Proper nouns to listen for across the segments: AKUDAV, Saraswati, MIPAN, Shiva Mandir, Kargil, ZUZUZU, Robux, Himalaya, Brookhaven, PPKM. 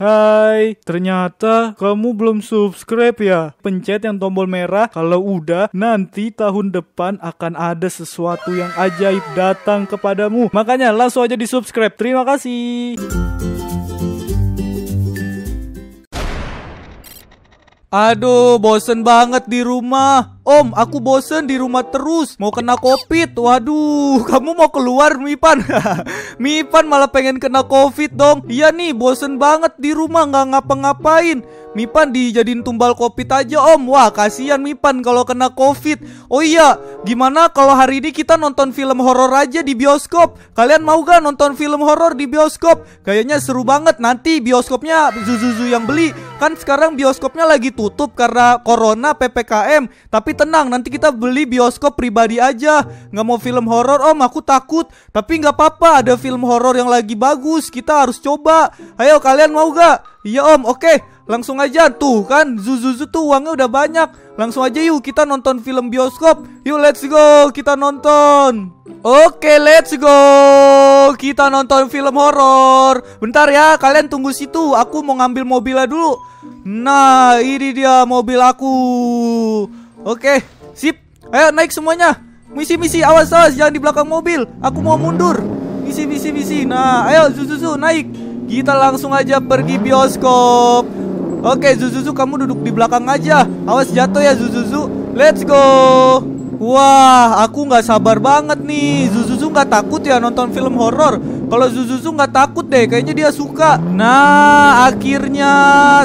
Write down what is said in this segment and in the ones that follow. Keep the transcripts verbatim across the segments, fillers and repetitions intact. Hai, ternyata kamu belum subscribe ya? Pencet yang tombol merah, kalau udah nanti tahun depan akan ada sesuatu yang ajaib datang kepadamu. Makanya langsung aja di subscribe, terima kasih. Aduh, bosen banget di rumah. Om, aku bosen di rumah terus. Mau kena covid. Waduh, kamu mau keluar, Mipan? Mipan malah pengen kena covid dong. Iya nih, bosen banget di rumah nggak ngapa-ngapain. Mipan dijadiin tumbal covid aja, Om. Wah, kasihan Mipan kalau kena covid. Oh iya, gimana kalau hari ini kita nonton film horor aja di bioskop? Kalian mau gak nonton film horor di bioskop? Kayaknya seru banget. Nanti bioskopnya Zuzuzu yang beli. Kan sekarang bioskopnya lagi tutup karena corona P P K M. Tapi tenang, nanti kita beli bioskop pribadi aja. Nggak mau film horor, Om, aku takut. Tapi nggak apa-apa, ada film horor yang lagi bagus. Kita harus coba. Ayo, kalian mau gak? Iya, Om, oke. Langsung aja. Tuh kan, Zuzuzu tuh uangnya udah banyak. Langsung aja yuk kita nonton film bioskop. Yuk, let's go, kita nonton. Oke, let's go. Kita nonton film horor. Bentar ya, kalian tunggu situ. Aku mau ngambil mobilnya dulu. Nah, ini dia mobil aku. Oke, sip. Ayo naik semuanya. Misi, misi, awas, awas, jangan di belakang mobil. Aku mau mundur. Misi, misi, misi. Nah, ayo Zuzuzu naik. Kita langsung aja pergi bioskop. Oke, Zuzuzu, kamu duduk di belakang aja. Awas jatuh ya, Zuzuzu. Let's go. Wah, aku nggak sabar banget nih. Zuzuzu nggak takut ya nonton film horor. Kalau Zuzuzu nggak takut deh, kayaknya dia suka. Nah, akhirnya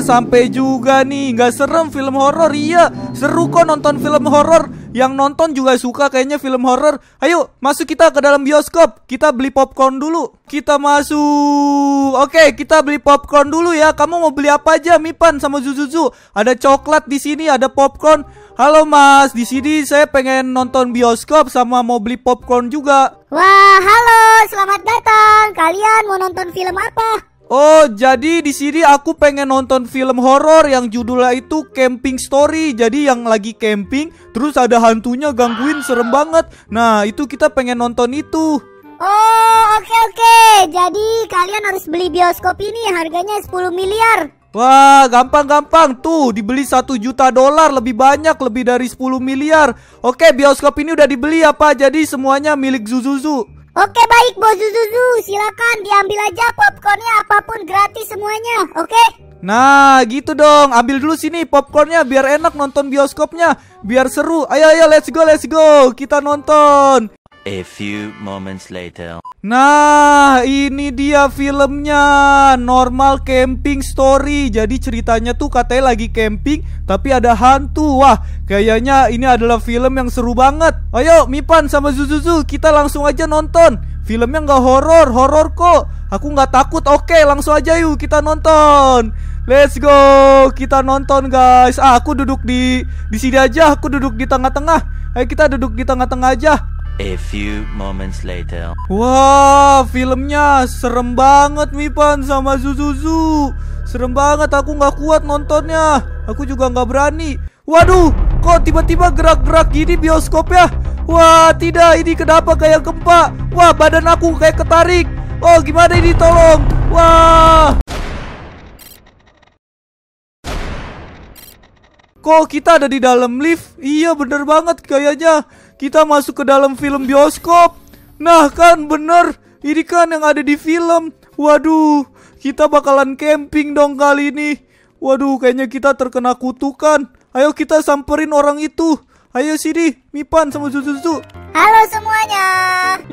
sampai juga nih. Nggak serem film horor, iya. Seru kok nonton film horor. Yang nonton juga suka kayaknya film horor. Ayo, masuk kita ke dalam bioskop. Kita beli popcorn dulu. Kita masuk. Oke, kita beli popcorn dulu ya. Kamu mau beli apa aja, Mipan sama Zuzuzu? Ada coklat di sini, ada popcorn. Halo Mas, di sini saya pengen nonton bioskop sama mau beli popcorn juga. Wah, halo, selamat datang. Kalian mau nonton film apa? Oh, jadi di sini aku pengen nonton film horor yang judulnya itu Camping Story. Jadi yang lagi camping, terus ada hantunya gangguin, serem banget. Nah, itu kita pengen nonton itu. Oh, oke oke. Jadi kalian harus beli bioskop ini, harganya sepuluh miliar. Wah, gampang-gampang. Tuh, dibeli satu juta dolar, lebih banyak, lebih dari sepuluh miliar. Oke, bioskop ini udah dibeli apa? Jadi semuanya milik Zuzuzu. Oke, baik Bos Zuzuzu, silakan diambil aja popcornnya, apapun gratis semuanya, oke? Nah, gitu dong, ambil dulu sini popcornnya biar enak nonton bioskopnya, biar seru. Ayo, ayo, let's go, let's go, kita nonton. A few moments later. Nah, ini dia filmnya, Normal Camping Story. Jadi ceritanya tuh katanya lagi camping tapi ada hantu. Wah, kayaknya ini adalah film yang seru banget. Ayo Mipan sama Zuzuzu, kita langsung aja nonton. Filmnya nggak horor, horor kok. Aku nggak takut. Oke, langsung aja yuk kita nonton. Let's go, kita nonton guys. Ah, aku duduk di di sini aja. Aku duduk di tengah-tengah. Ayo kita duduk di tengah-tengah aja. A few moments later. Wah, wow, filmnya serem banget Mipan sama Zuzuzu. Serem banget, aku nggak kuat nontonnya. Aku juga nggak berani. Waduh, kok tiba-tiba gerak-gerak gini bioskopnya? Wah, tidak, ini kenapa kayak gempa? Wah, badan aku kayak ketarik. Oh, gimana ini, tolong. Wah. Kok kita ada di dalam lift? Iya, bener banget kayaknya. Kita masuk ke dalam film bioskop. Nah kan bener, ini kan yang ada di film. Waduh, kita bakalan camping dong kali ini. Waduh, kayaknya kita terkena kutukan. Ayo kita samperin orang itu. Ayo sini, Mipan sama Zuzuzu. Halo semuanya,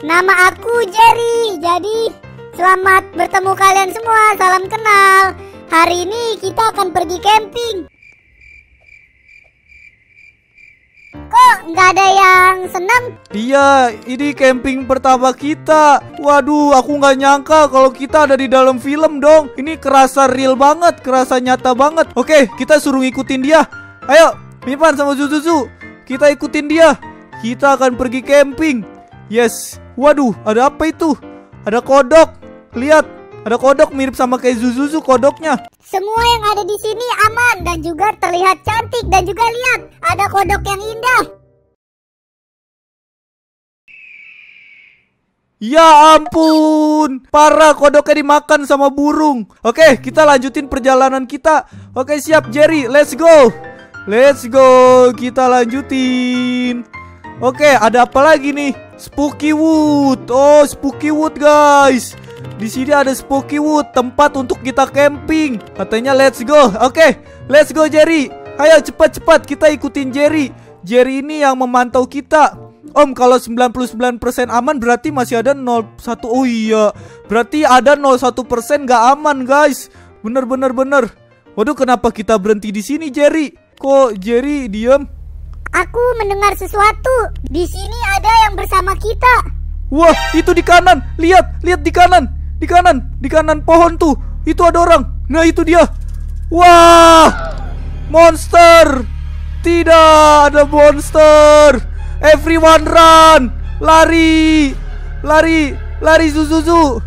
nama aku Jerry. Jadi selamat bertemu kalian semua, salam kenal. Hari ini kita akan pergi camping. Kok nggak ada yang seneng? Iya, ini camping pertama kita. Waduh, aku nggak nyangka kalau kita ada di dalam film dong. Ini kerasa real banget, kerasa nyata banget. Oke, kita suruh ngikutin dia. Ayo, Mipan sama Zuzuzu, kita ikutin dia. Kita akan pergi camping. Yes. Waduh, ada apa itu? Ada kodok. Lihat, ada kodok mirip sama kayak Zuzuzu kodoknya. Semua yang ada di sini aman dan juga terlihat cantik. Dan juga lihat, ada kodok yang indah. Ya ampun, parah, kodoknya dimakan sama burung. Oke, kita lanjutin perjalanan kita. Oke, siap Jerry, let's go. Let's go, kita lanjutin. Oke, ada apa lagi nih? Spooky Wood. Oh, Spooky Wood guys. Di sini ada Spooky Wood, tempat untuk kita camping. Katanya let's go. Oke, let's go Jerry. Ayo cepat-cepat kita ikutin Jerry. Jerry ini yang memantau kita. Om, kalau sembilan puluh sembilan persen aman berarti masih ada nol koma satu. Oh iya, berarti ada nol koma satu persen gak aman guys. Bener bener bener. Waduh, kenapa kita berhenti di sini Jerry? Kok Jerry diam? Aku mendengar sesuatu. Di sini ada yang bersama kita. Wah, itu di kanan. Lihat, lihat di kanan. Di kanan, di kanan pohon tuh. Itu ada orang. Nah, itu dia. Wah! Monster. Tidak, ada monster. Everyone run. Lari. Lari. Lari Zuzuzu.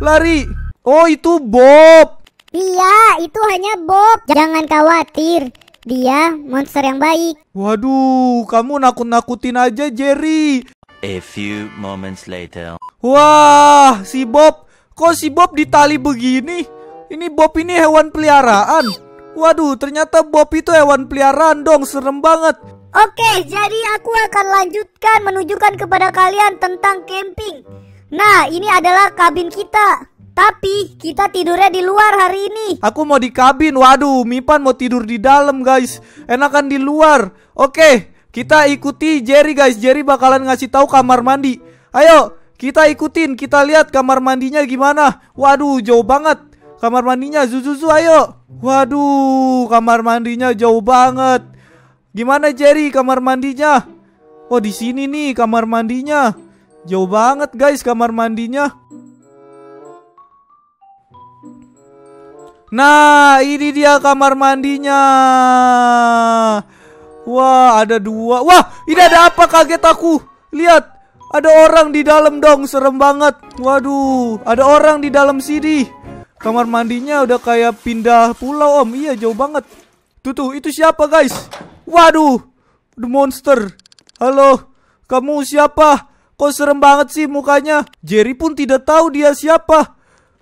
Lari. Oh, itu Bob. Iya, itu hanya Bob. Jangan khawatir, dia monster yang baik. Waduh, kamu nakut-nakutin aja Jerry. A few moments later. Wah, si Bob. Kok si Bob ditali begini? Ini Bob ini hewan peliharaan. Waduh, ternyata Bob itu hewan peliharaan dong. Serem banget. Oke, jadi aku akan lanjutkan menunjukkan kepada kalian tentang camping. Nah, ini adalah kabin kita. Tapi, kita tidurnya di luar hari ini. Aku mau di kabin, waduh, Mipan mau tidur di dalam guys. Enakan di luar. Oke, kita ikuti Jerry guys. Jerry bakalan ngasih tahu kamar mandi. Ayo, kita ikutin, kita lihat kamar mandinya gimana. Waduh, jauh banget. Kamar mandinya, Zuzuzu ayo. Waduh, kamar mandinya jauh banget. Gimana Jerry kamar mandinya? Oh, di sini nih kamar mandinya. Jauh banget guys kamar mandinya. Nah, ini dia kamar mandinya. Wah, ada dua. Wah, ini ada apa, kaget aku. Lihat, ada orang di dalam dong, serem banget. Waduh, ada orang di dalam sini. Kamar mandinya udah kayak pindah pulau om. Iya, jauh banget. Tuh tuh, itu siapa guys? Waduh, the monster. Halo, kamu siapa? Kok serem banget sih mukanya? Jerry pun tidak tahu dia siapa.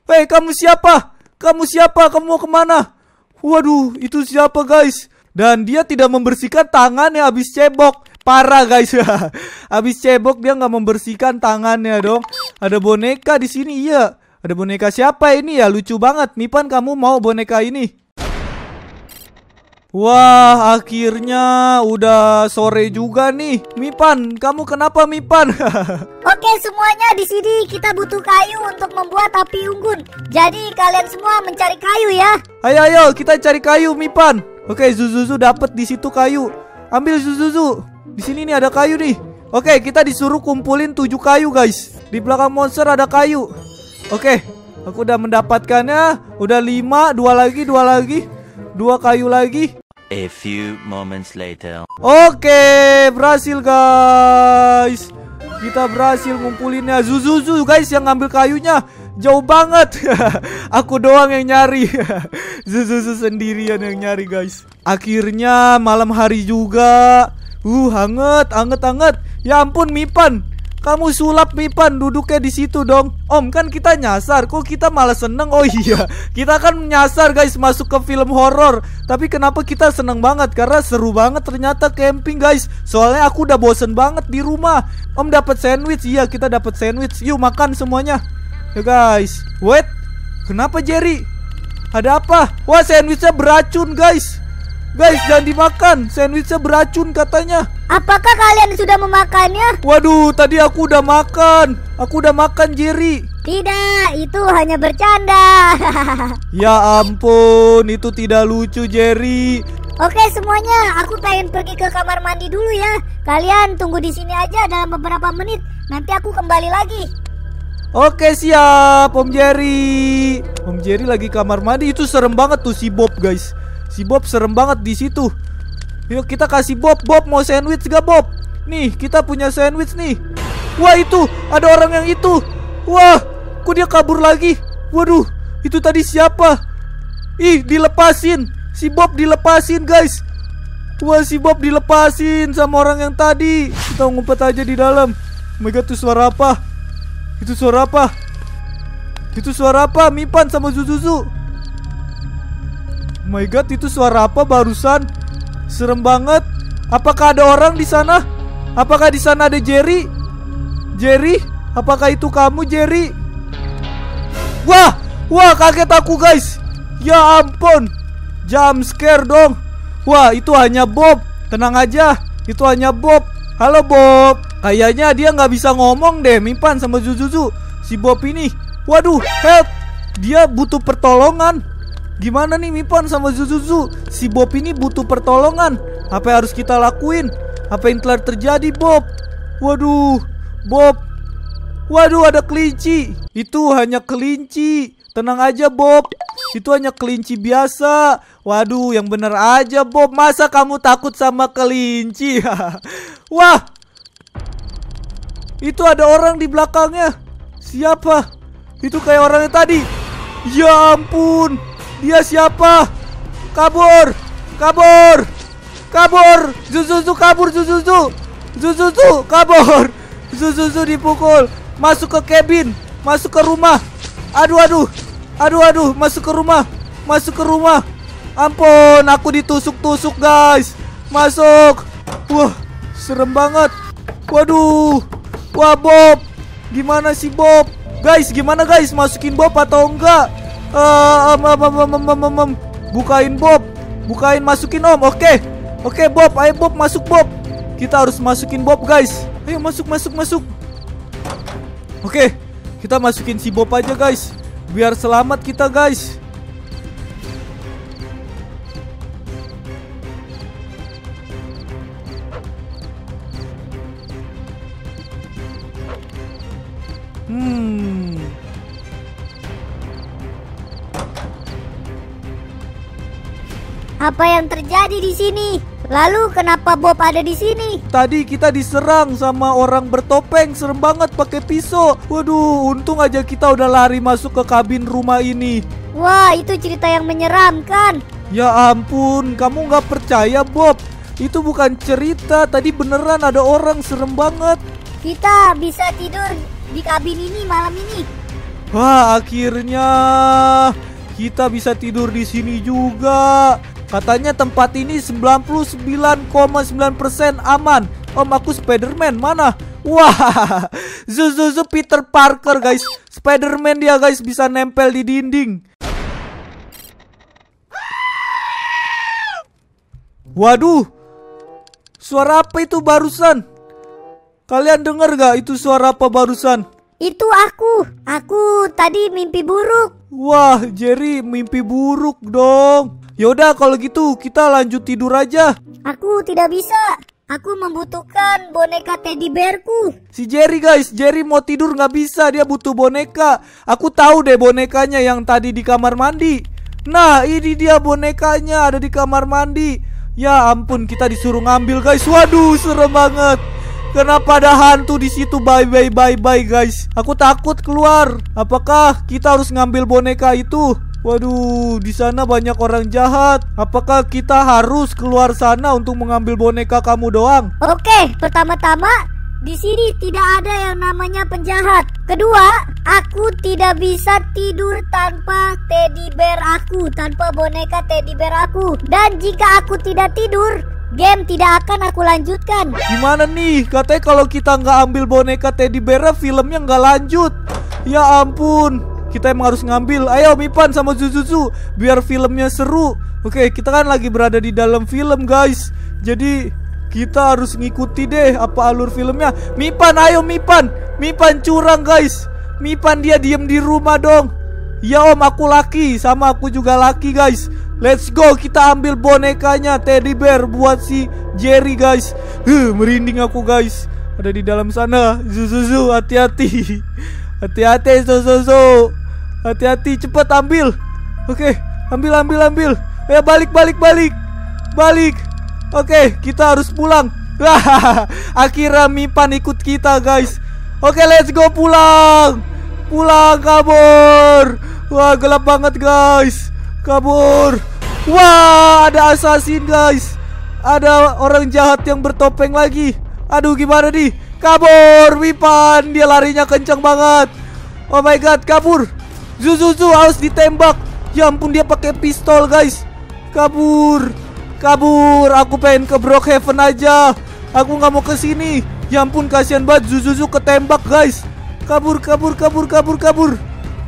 Hei, kamu siapa? Kamu siapa? Kamu mau kemana? Waduh, itu siapa guys? Dan dia tidak membersihkan tangannya habis cebok. Parah guys. Habis cebok dia nggak membersihkan tangannya dong. Ada boneka di sini, iya. Ada boneka siapa ini ya? Lucu banget. Mipan, kamu mau boneka ini? Wah, akhirnya udah sore juga nih. Mipan, kamu kenapa Mipan? Oke semuanya, di sini kita butuh kayu untuk membuat api unggun. Jadi kalian semua mencari kayu ya. Ayo ayo kita cari kayu Mipan. Oke, Zuzuzu dapat di situ kayu. Ambil Zuzuzu. Di sini nih ada kayu nih. Oke, kita disuruh kumpulin tujuh kayu guys. Di belakang monster ada kayu. Oke, aku udah mendapatkannya. Udah lima, dua lagi, dua lagi. Dua kayu lagi. A few moments later. Oke, berhasil guys. Kita berhasil ngumpulinnya. Zuzuzu guys yang ngambil kayunya. Jauh banget. Aku doang yang nyari. Zuzuzu sendirian yang nyari guys. Akhirnya malam hari juga. Uh, hangat, hangat, hangat. Ya ampun Mipan. Kamu sulap Mipan, duduknya di situ dong. Om, kan kita nyasar, kok kita malah seneng? Oh iya, kita kan nyasar guys, masuk ke film horor. Tapi kenapa kita seneng banget? Karena seru banget ternyata camping guys. Soalnya aku udah bosen banget di rumah. Om dapat sandwich, iya kita dapat sandwich. Yuk makan semuanya. Ya guys, wait, kenapa Jerry? Ada apa? Wah, sandwichnya beracun guys. Guys, jangan dimakan, sandwichnya beracun katanya. Apakah kalian sudah memakannya? Waduh, tadi aku udah makan. Aku udah makan Jerry. Tidak, itu hanya bercanda. Ya ampun, itu tidak lucu Jerry. Oke semuanya, aku pengen pergi ke kamar mandi dulu ya. Kalian tunggu di sini aja dalam beberapa menit. Nanti aku kembali lagi. Oke siap, Om Jerry. Om Jerry lagi kamar mandi. Itu serem banget tuh si Bob guys. Si Bob serem banget di situ. Yuk kita kasih Bob. Bob mau sandwich gak Bob? Nih, kita punya sandwich nih. Wah, itu ada orang yang itu. Wah, kok dia kabur lagi? Waduh, itu tadi siapa? Ih, dilepasin. Si Bob dilepasin guys. Wah, si Bob dilepasin sama orang yang tadi. Kita ngumpet aja di dalam. Oh my god, itu suara apa? Itu suara apa? Itu suara apa? Mipan sama Zuzuzu. Oh my god, itu suara apa barusan? Serem banget. Apakah ada orang di sana? Apakah di sana ada Jerry? Jerry, apakah itu kamu, Jerry? Wah, wah, kaget aku, guys. Ya ampun. Jump scare dong. Wah, itu hanya Bob. Tenang aja, itu hanya Bob. Halo Bob. Kayaknya dia nggak bisa ngomong deh, Mipan sama Zuzuzu. Si Bob ini. Waduh, help. Dia butuh pertolongan. Gimana nih Mipan sama Zuzuzu? Si Bob ini butuh pertolongan. Apa yang harus kita lakuin? Apa yang telah terjadi, Bob? Waduh, Bob. Waduh, ada kelinci. Itu hanya kelinci. Tenang aja, Bob. Itu hanya kelinci biasa. Waduh, yang bener aja, Bob. Masa kamu takut sama kelinci? Wah, itu ada orang di belakangnya. Siapa? Itu kayak orangnya tadi. Ya ampun. Dia siapa? Kabur, kabur, kabur. Zuzuzu kabur, Zuzuzu. Zuzuzu kabur. Zuzuzu dipukul. Masuk ke kabin. Masuk ke rumah. Aduh, aduh. Aduh, aduh, masuk ke rumah. Masuk ke rumah. Ampun, aku ditusuk-tusuk, guys. Masuk. Wah, serem banget. Waduh. Wah, Bob. Gimana sih, Bob? Guys, gimana, guys? Masukin Bob atau enggak? Uh, um, um, um, um, um, um. Bukain Bob. Bukain, masukin Om. Oke. Okay. Oke, okay, Bob. Ayo, Bob. Masuk, Bob. Kita harus masukin Bob, guys. Ayo, masuk, masuk, masuk. Oke, okay. Kita masukin si Bob aja, guys. Biar selamat kita, guys. Hmm. Apa yang terjadi di sini? Lalu kenapa Bob ada di sini? Tadi kita diserang sama orang bertopeng, serem banget pakai pisau. Waduh, untung aja kita udah lari masuk ke kabin rumah ini. Wah, itu cerita yang menyeramkan. Ya ampun, kamu nggak percaya, Bob? Itu bukan cerita, tadi beneran ada orang, serem banget. Kita bisa tidur di kabin ini malam ini. Wah, akhirnya kita bisa tidur di sini juga. Katanya tempat ini sembilan puluh sembilan koma sembilan persen aman. Om, aku Spiderman mana? Wah, Zuzuzu Peter Parker, guys. Spiderman dia, guys, bisa nempel di dinding. Waduh, suara apa itu barusan? Kalian dengar gak itu suara apa barusan? Itu aku. Aku tadi mimpi buruk. Wah, Jerry mimpi buruk dong. Yaudah kalau gitu kita lanjut tidur aja. Aku tidak bisa. Aku membutuhkan boneka teddy bearku. Si Jerry, guys. Jerry mau tidur gak bisa. Dia butuh boneka. Aku tahu deh bonekanya yang tadi di kamar mandi. Nah, ini dia bonekanya ada di kamar mandi. Ya ampun, kita disuruh ngambil, guys. Waduh, serem banget. Kenapa ada hantu di situ? Bye bye bye bye, guys. Aku takut keluar. Apakah kita harus ngambil boneka itu? Waduh, di sana banyak orang jahat. Apakah kita harus keluar sana untuk mengambil boneka kamu doang? Oke, pertama-tama di sini tidak ada yang namanya penjahat. Kedua, aku tidak bisa tidur tanpa teddy bear aku, tanpa boneka teddy bear aku. Dan jika aku tidak tidur, game tidak akan aku lanjutkan. Gimana nih? Katanya kalau kita nggak ambil boneka teddy bear, filmnya nggak lanjut. Ya ampun, kita emang harus ngambil. Ayo Mipan sama Zuzuzu, biar filmnya seru. Oke, kita kan lagi berada di dalam film, guys. Jadi kita harus ngikuti deh apa alur filmnya. Mipan, ayo Mipan. Mipan curang, guys. Mipan dia diem di rumah dong. Ya Om, aku laki. Sama aku juga laki, guys. Let's go, kita ambil bonekanya teddy bear buat si Jerry, guys. Huh, merinding aku, guys. Ada di dalam sana. Zuzuzu, hati-hati. Hati-hati, Zuzuzu. Hati-hati, cepat ambil. Oke, okay, ambil, ambil, ambil. Ya, balik, balik, balik. Balik. Oke, okay, kita harus pulang. Akhirnya Mipan ikut kita, guys. Oke, okay, let's go pulang. Pulang, kabur. Wah, gelap banget, guys. Kabur. Wah, ada assassin, guys. Ada orang jahat yang bertopeng lagi. Aduh, gimana nih? kabur Mipan, dia larinya kenceng banget. Oh my god, kabur. Zuzuzu harus ditembak. Ya ampun, dia pakai pistol guys. Kabur, kabur. Aku pengen ke Brookhaven aja. Aku nggak mau ke sini. Ya ampun, kasihan banget Zuzuzu ketembak guys. Kabur, kabur, kabur, kabur, kabur,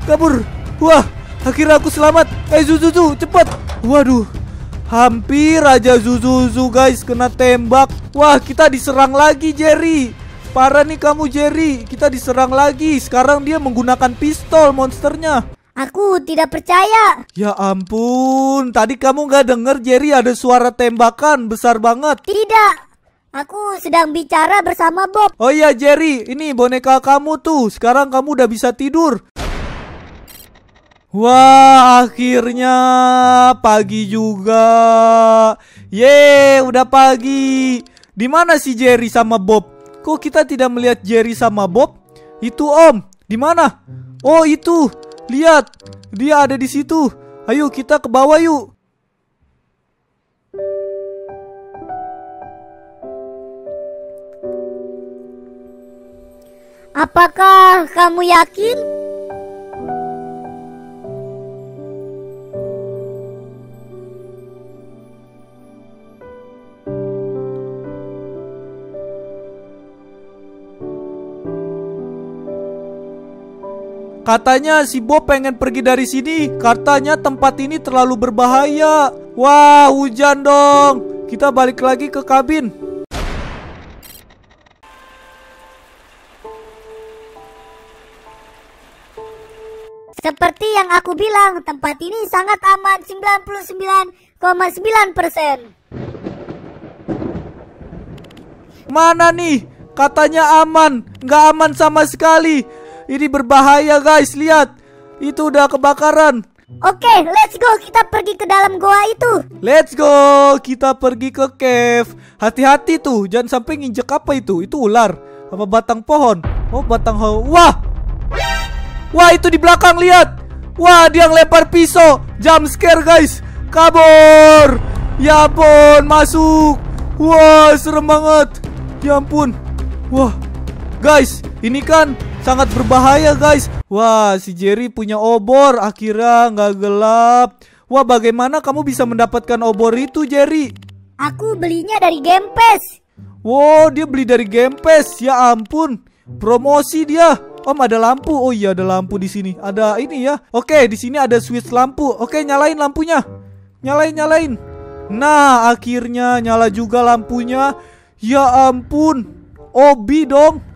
kabur. Wah, akhirnya aku selamat. Eh Zuzuzu, cepat. Waduh, hampir aja Zuzuzu guys kena tembak. Wah, kita diserang lagi Jerry. Parah nih kamu Jerry, kita diserang lagi. Sekarang dia menggunakan pistol monsternya. Aku tidak percaya. Ya ampun, tadi kamu nggak dengar Jerry ada suara tembakan besar banget? Tidak. Aku sedang bicara bersama Bob. Oh iya Jerry, ini boneka kamu tuh. Sekarang kamu udah bisa tidur. Wah, akhirnya pagi juga. Yeay, udah pagi. Di mana sih Jerry sama Bob? Kok kita tidak melihat Jerry sama Bob? Itu Om. Di mana? Oh itu, lihat, dia ada di situ. Ayo kita ke bawah yuk. Apakah kamu yakin? Katanya si Bob pengen pergi dari sini. Katanya tempat ini terlalu berbahaya. Wah, hujan dong. Kita balik lagi ke kabin. Seperti yang aku bilang, tempat ini sangat aman sembilan puluh sembilan koma sembilan persen. Mana nih? Katanya aman. Nggak aman sama sekali. Ini berbahaya guys, lihat. Itu udah kebakaran. Oke, okay, let's go. Kita pergi ke dalam goa itu. Let's go. Kita pergi ke cave. Hati-hati tuh, jangan sampai nginjek apa itu. Itu ular. Apa batang pohon? Oh, batang pohon. Wah! Wah, itu di belakang, lihat. Wah, dia ngelempar pisau. Jump scare guys. Kabur. Ya ampun, masuk. Wah, serem banget. Ya ampun. Wah. Guys, ini kan sangat berbahaya guys. Wah, si Jerry punya obor. Akhirnya nggak gelap. Wah, bagaimana kamu bisa mendapatkan obor itu Jerry? Aku belinya dari Gempes. Wow, dia beli dari Gempes. Ya ampun, promosi dia. Om, ada lampu. Oh iya, ada lampu di sini. Ada ini ya. Oke, di sini ada switch lampu. Oke, nyalain lampunya. Nyalain, nyalain. Nah, akhirnya nyala juga lampunya. Ya ampun, obi dong.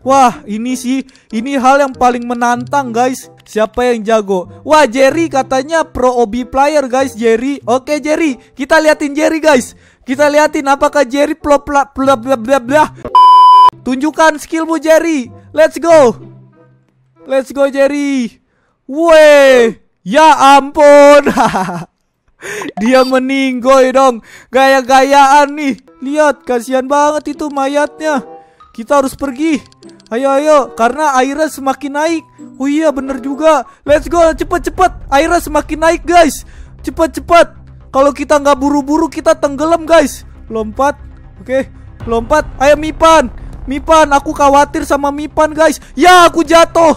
Wah, ini sih, ini hal yang paling menantang guys. Siapa yang jago? Wah, Jerry katanya pro obi player guys, Jerry. Oke Jerry, kita liatin Jerry guys. Kita liatin apakah Jerry pro bla bla bla bla. Tunjukkan skillmu Jerry. Let's go, let's go Jerry. Weh, ya ampun. Dia meninggoy dong, gaya-gayaan nih. Lihat, kasihan banget itu mayatnya. Kita harus pergi. Ayo, ayo, karena airnya semakin naik. Oh iya, bener juga. Let's go, cepet-cepet. Airnya semakin naik guys. Cepet-cepet. Kalau kita nggak buru-buru, kita tenggelam guys. Lompat, oke, lompat. Ayo Mipan. Mipan, aku khawatir sama Mipan guys. Ya, aku jatuh.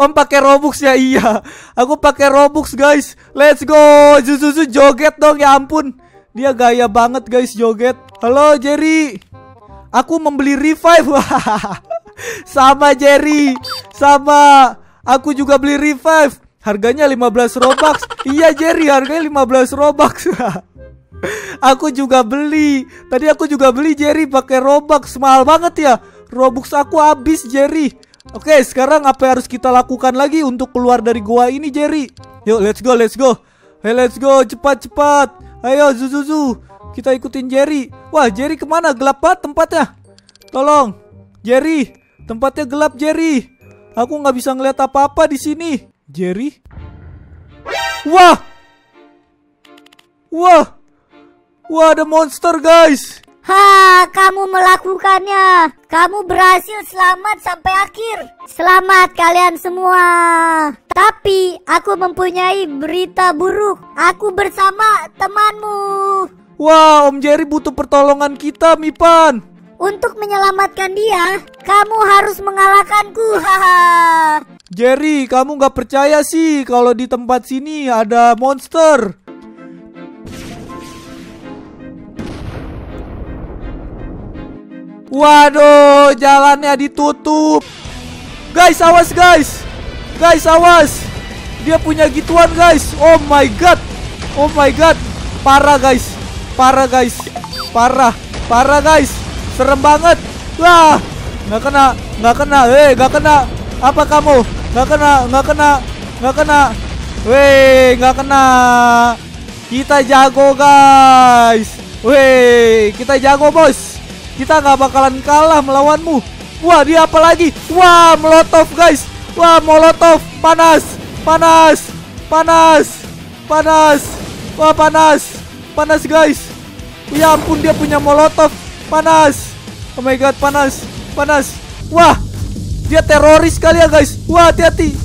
Om pakai Robux ya, iya. Aku pakai Robux guys. Let's go. Zuzuzu joget dong, ya ampun. Dia gaya banget guys joget. Halo Jerry. Aku membeli revive. Sama Jerry. Sama. Aku juga beli revive. Harganya lima belas Robux. Iya Jerry, harganya lima belas Robux. Aku juga beli. Tadi aku juga beli Jerry pakai Robux. Mahal banget ya. Robux aku habis Jerry. Oke, sekarang apa yang harus kita lakukan lagi untuk keluar dari goa ini Jerry? Yuk, let's go, let's go. Hey, let's go, cepat-cepat. Ayo Zuzuzu, kita ikutin Jerry. Wah, Jerry kemana? Gelap banget tempatnya. Tolong Jerry, tempatnya gelap Jerry. Aku nggak bisa ngeliat apa-apa di sini Jerry. Wah, wah, wah, ada monster guys. Ha, kamu melakukannya. Kamu berhasil selamat sampai akhir. Selamat kalian semua. Tapi aku mempunyai berita buruk. Aku bersama temanmu. Wah, Om Jerry butuh pertolongan kita Mipan. Untuk menyelamatkan dia, kamu harus mengalahkanku. Haha. Jerry, kamu gak percaya sih kalau di tempat sini ada monster? Waduh, jalannya ditutup. Guys, awas guys. Guys, awas. Dia punya gituan guys. Oh my god. Oh my god. Parah guys. Parah guys. Parah. Parah guys. Serem banget. Wah, nggak kena, nggak kena, eh, nggak kena. Apa kamu? Nggak kena, nggak kena, nggak kena. Weh, nggak kena. Kita jago guys. Weh, kita jago bos. Kita nggak bakalan kalah melawanmu. Wah, dia apa lagi? Wah, molotov guys. Wah, molotov. Panas, panas, panas, panas. Wah, panas, panas guys. Ya ampun, dia punya molotov. Panas. Oh my god, panas. Panas. Wah, dia teroris kali ya guys. Wah, hati-hati.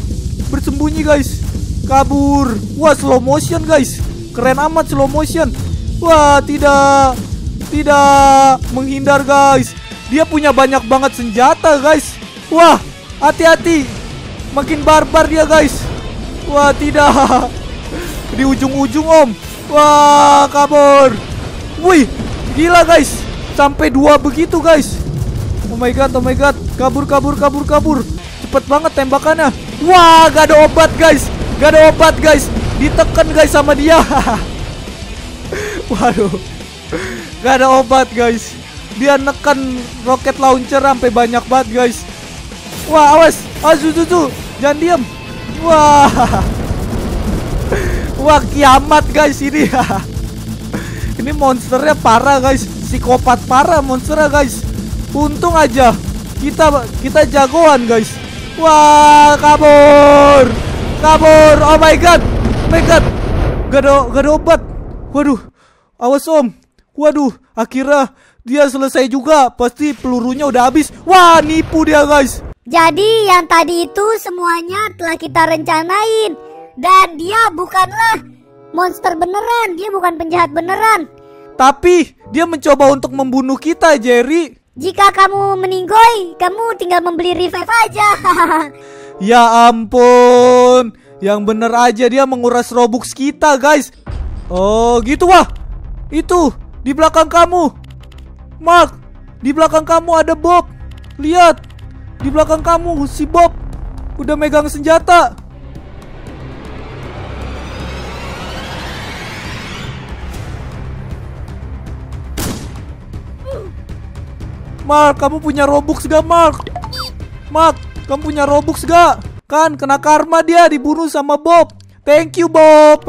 Bersembunyi guys. Kabur. Wah, slow motion guys. Keren amat slow motion. Wah, tidak. Tidak. Menghindar guys. Dia punya banyak banget senjata guys. Wah, hati-hati. Makin barbar dia guys. Wah, tidak. Di ujung-ujung om. Wah, kabur. Wih, gila guys. Sampai dua begitu guys. Oh my god, oh my god. Kabur, kabur, kabur, kabur. Cepet banget tembakannya. Wah, gak ada obat guys. Gak ada obat guys. Ditekan guys sama dia. Waduh. Gak ada obat guys. Dia neken roket launcher sampai banyak banget guys. Wah, awas. Awas, Zuzuzu. Jangan diem. Wah. Wah, kiamat guys ini. Ini monsternya parah guys. Psikopat parah monsternya guys. Untung aja kita kita jagoan guys. Wah, kabur. Kabur. Oh my god. Oh my god. Gak ada, gak ada obat. Waduh. Awas om. Waduh. Akhirnya dia selesai juga. Pasti pelurunya udah habis. Wah, nipu dia guys. Jadi yang tadi itu semuanya telah kita rencanain. Dan dia bukanlah monster beneran. Dia bukan penjahat beneran. Tapi dia mencoba untuk membunuh kita, Jerry. Jika kamu meninggoy, kamu tinggal membeli revive aja. Ya ampun. Yang bener aja dia menguras Robux kita, guys. Oh, gitu wah. Itu, di belakang kamu. Mark, di belakang kamu ada Bob. Lihat. Di belakang kamu si Bob udah megang senjata. Mark, kamu punya Robux gak, Mark? Mark, kamu punya Robux gak? Kan kena karma dia dibunuh sama Bob. Thank you, Bob.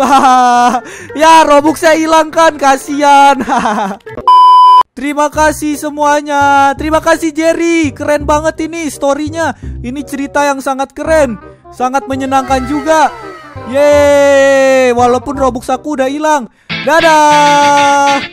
Ya, Robuxnya hilang kan, kasihan. Terima kasih semuanya. Terima kasih, Jerry. Keren banget ini story-nya. Ini cerita yang sangat keren. Sangat menyenangkan juga. Yeay, walaupun Robux aku udah hilang. Dadah.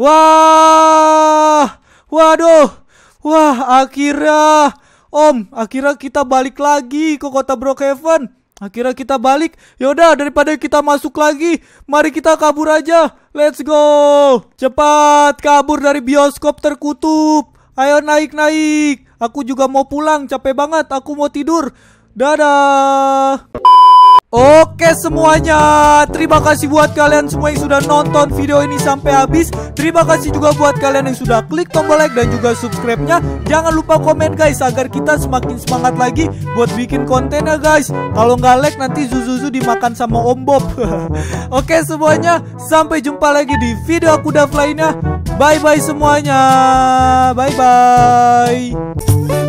Wah, waduh, wah, akhirnya om, akhirnya kita balik lagi ke kota Brookhaven. Akhirnya kita balik. Yaudah, daripada kita masuk lagi, mari kita kabur aja. Let's go. Cepat kabur dari bioskop terkutuk. Ayo naik-naik. Aku juga mau pulang, capek banget. Aku mau tidur. Dadah. Oke semuanya, terima kasih buat kalian semua yang sudah nonton video ini sampai habis. Terima kasih juga buat kalian yang sudah klik tombol like dan juga subscribe-nya. Jangan lupa komen guys, agar kita semakin semangat lagi buat bikin kontennya guys. Kalau nggak like nanti Zuzuzu dimakan sama Om Bob. Oke semuanya, sampai jumpa lagi di video AKUDAV lainnya. Bye-bye semuanya, bye-bye.